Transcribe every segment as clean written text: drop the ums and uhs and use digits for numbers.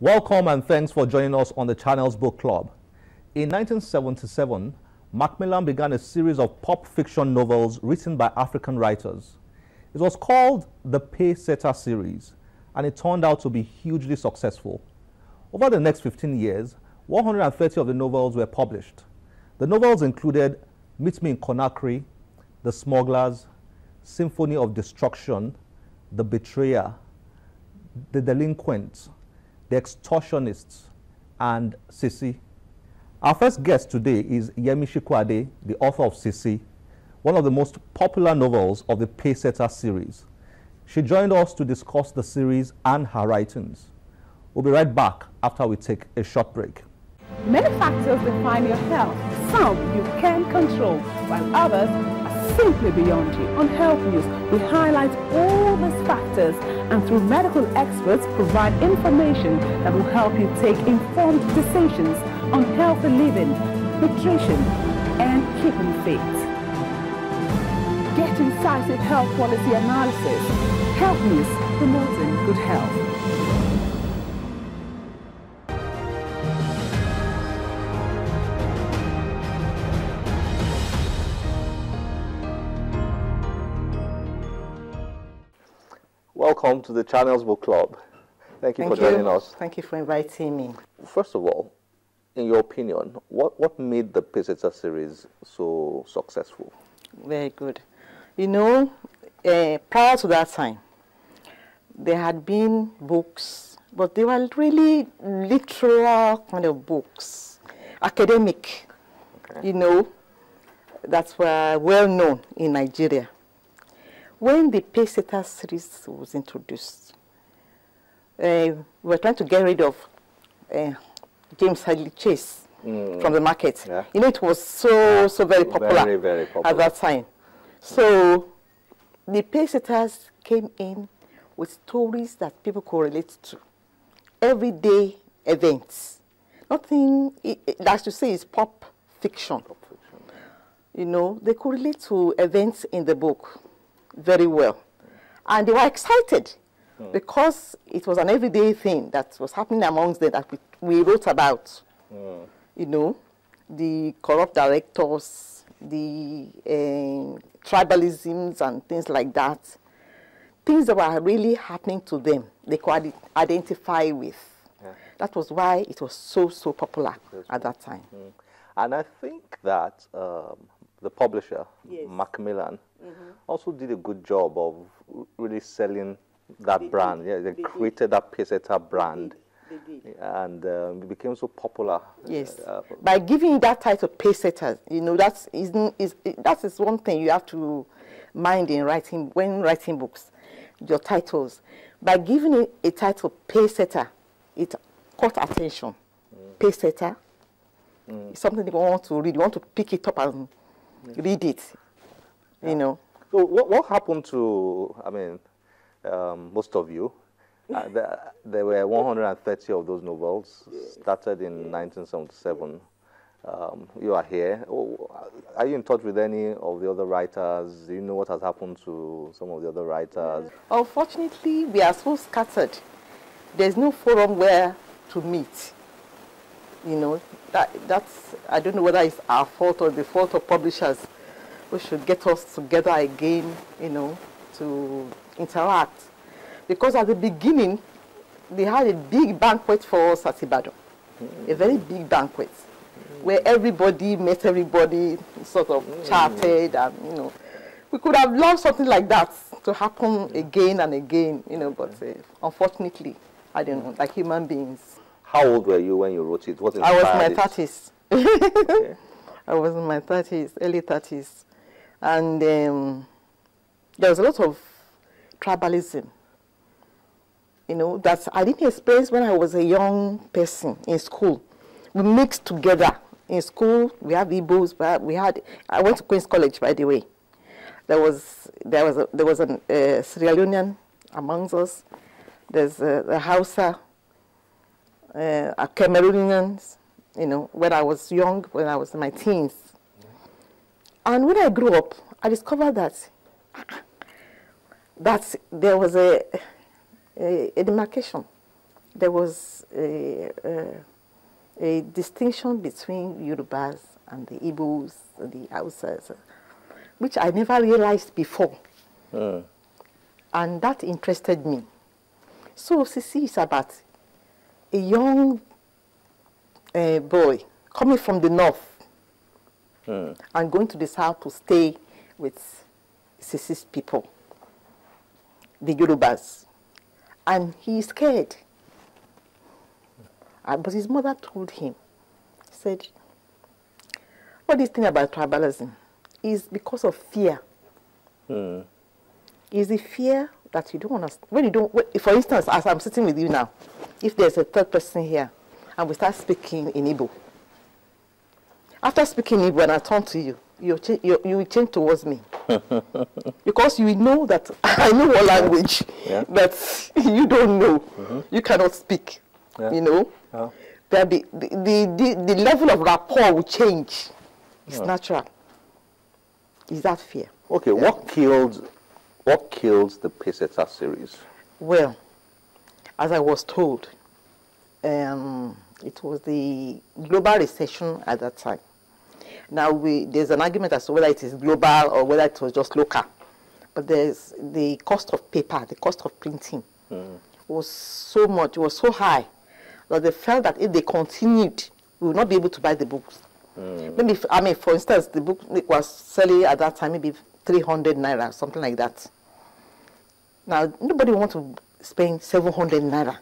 Welcome and thanks for joining us on the Channels Book Club. In 1977, Macmillan began a series of pulp fiction novels written by African writers. It was called the Pacesetter Series, and it turned out to be hugely successful. Over the next 15 years, 130 of the novels were published. The novels included Meet Me in Conakry, The Smugglers, Symphony of Destruction, The Betrayer, The Delinquent, The Extortionist, and Sisi. Our first guest today is Yemi Sikuade, the author of Sisi, one of the most popular novels of the Pacesetter series. She joined us to discuss the series and her writings. We'll be right back after we take a short break. Many factors define your health. Some you can control, while others are simply beyond you. On Health News, we highlight all these factors and through medical experts provide information that will help you take informed decisions on healthy living, nutrition, and keeping fit. Get incisive health policy analysis. Health News, promoting good health. Welcome to the Channels Book Club. Thank you for joining us. Thank you for inviting me. First of all, in your opinion, what made the Pacesetter series so successful? Very good. You know, prior to that time, there had been books, but they were really literal kind of books, academic, okay, you know, that were well known in Nigeria. When the Pacesetter series was introduced, we were trying to get rid of James Hadley Chase from the market. Yeah. You know, it was so very popular, very popular at that time. So the Pacesetters came in with stories that people could relate to, everyday events. Nothing, as you say, is pop fiction. Pop fiction, yeah. You know, they could relate to events in the book very well, and they were excited because it was an everyday thing that was happening amongst them that we wrote about. You know, the corrupt directors, the tribalisms and things like that, things that were really happening to them, they could identify with. Yeah. That was why it was so popular at that time. And I think that the publisher, yes, Macmillan, also did a good job of really selling that brand. Yeah, they created that Pacesetter brand, and it became so popular. Yes, by giving that title Pacesetter, you know, that is one thing you have to mind in writing when writing books, your titles. By giving it a title Pacesetter, it caught attention. Pacesetter, it's something people want to read. You want to pick it up and read it, you know. So what happened to, I mean, most of you? There were 130 of those novels, started in 1977. You are here. Are you in touch with any of the other writers? Do you know what has happened to some of the other writers? Unfortunately, we are so scattered. There's no forum where to meet. You know, that's, I don't know whether it's our fault or the fault of publishers. We should get us together again, you know, to interact. Because at the beginning, they had a big banquet for us at Ibadan, a very big banquet, where everybody met everybody, sort of chatted, and, you know, we could have loved something like that to happen again and again, you know, but unfortunately, I don't know, like human beings. How old were you when you wrote it? What inspired it? I was in my 30s. Okay. I was in my 30s, early 30s. And there was a lot of tribalism, you know, that I didn't experience when I was a young person in school. We mixed together. In school, we had Igbos, I went to Queen's College, by the way. There was a Sierra Leonean amongst us. There's a Hausa, Cameroonians, you know, when I was young, when I was in my teens. And when I grew up, I discovered that there was a demarcation, there was a distinction between Yorubas and the Igbos and the Hausas, which I never realized before. And that interested me. So CC is about a young boy coming from the north and going to the south to stay with CC's people, the Yorubas. And he is scared. But his mother told him, said, all this thing about tribalism is because of fear. Is the fear that you don't understand. When you don't, for instance, as I'm sitting with you now, if there's a third person here and we start speaking in Igbo, after speaking Igbo and I turn to you, you will change towards me. Because you will know that I know a language that you don't know. You cannot speak. You know? There'll be, the level of rapport will change. It's natural. Is that fear? Okay, what killed the Pacesetter series? Well, as I was told, it was the global recession at that time. Now, there's an argument as to whether it is global or whether it was just local. But there's the cost of paper, the cost of printing was so much, it was so high, that they felt that if they continued, we would not be able to buy the books. Maybe, I mean, for instance, the book was selling at that time maybe 300 naira, something like that. Now, nobody wants to spend 700 naira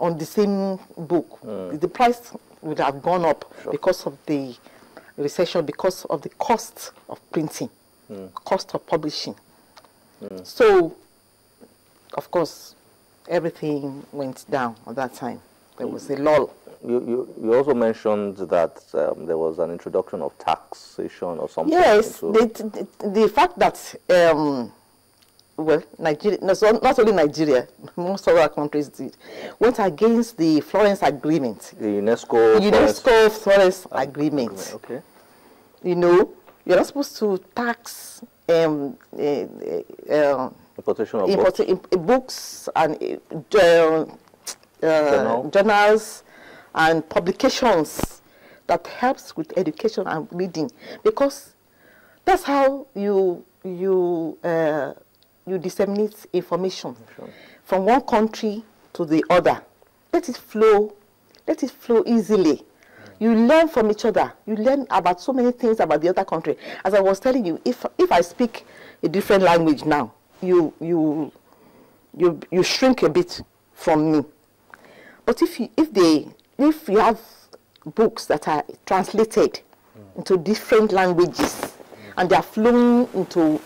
on the same book. The price would have gone up because of the recession, because of the cost of printing, cost of publishing. So, of course, everything went down at that time. There was a lull. You also mentioned that there was an introduction of taxation or something. Yes, so the fact that, well, Nigeria, not only Nigeria, most of our countries did, went against the Florence Agreement. The UNESCO Florence Agreement. Okay. You know, you're not supposed to tax importation of books and journals and publications that helps with education and reading, because that's how you disseminate information from one country to the other. Let it flow easily. You learn from each other. You learn about so many things about the other country. As I was telling you, if I speak a different language now, you shrink a bit from me. But if you have books that are translated into different languages and they are flowing into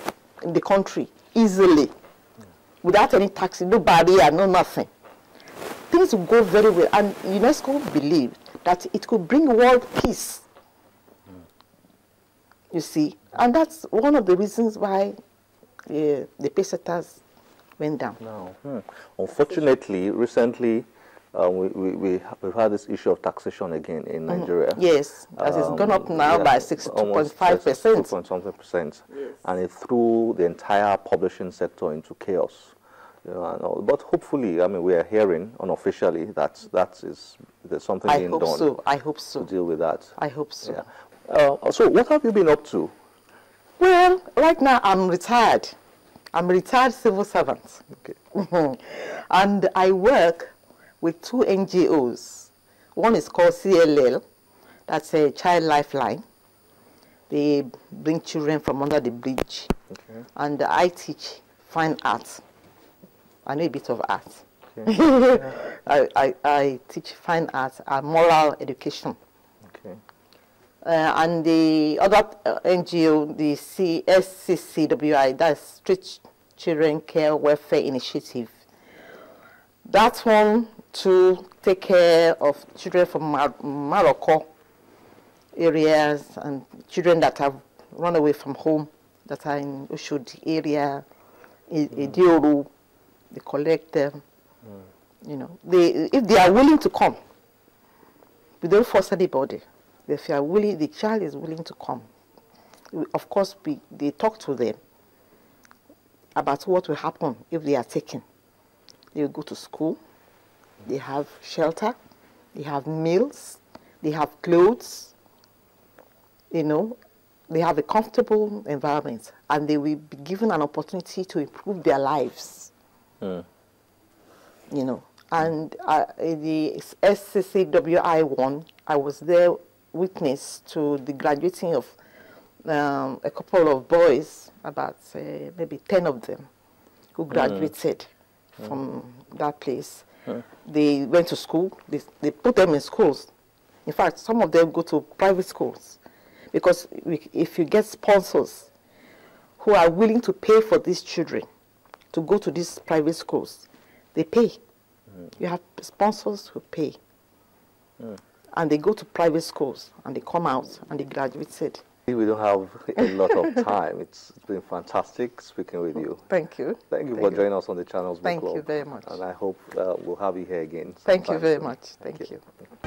the country easily, without any tax, no barrier, no nothing, things will go very well. And UNESCO believed that it could bring world peace, you see. And that's one of the reasons why the Pacesetters went down. No. Unfortunately, recently, we've had this issue of taxation again in Nigeria. Yes, as it's gone up now by 62.5%. 2.something%. Yes. And it threw the entire publishing sector into chaos. You know, and all. But hopefully, I mean, we are hearing unofficially that there's something being done. I hope so. To deal with that. I hope so. Yeah. So what have you been up to? Well, right now I'm retired. I'm a retired civil servant. Okay. And I work with two NGOs. One is called CLL, that's a child lifeline. They bring children from under the bridge. Okay. And I teach fine arts. I know a bit of art. Okay. Yeah. I teach fine arts and moral education. Okay. And the other NGO, the CSCCWI, that's Street Children Care Welfare Initiative. That one to take care of children from Morocco areas and children that have run away from home, that are in Oshodi area, Idioru, they collect them. You know, if they are willing to come, we don't force anybody. If you are willing, the child is willing to come. Of course, they talk to them about what will happen if they are taken. They will go to school. They have shelter, they have meals, they have clothes, you know, they have a comfortable environment, and they will be given an opportunity to improve their lives, you know. And the SCCWI one, I was there witness to the graduating of a couple of boys, about maybe 10 of them, who graduated from that place. They went to school. They put them in schools. In fact, some of them go to private schools, because if you get sponsors who are willing to pay for these children to go to these private schools, they pay. You have sponsors who pay. And they go to private schools, and they come out, and they graduated. We don't have a lot of time. It's been fantastic speaking with you. Thank you. Thank you for joining us on the Channels Book Club. Thank you very much. And I hope we'll have you here again. Thank you very much. Thank you.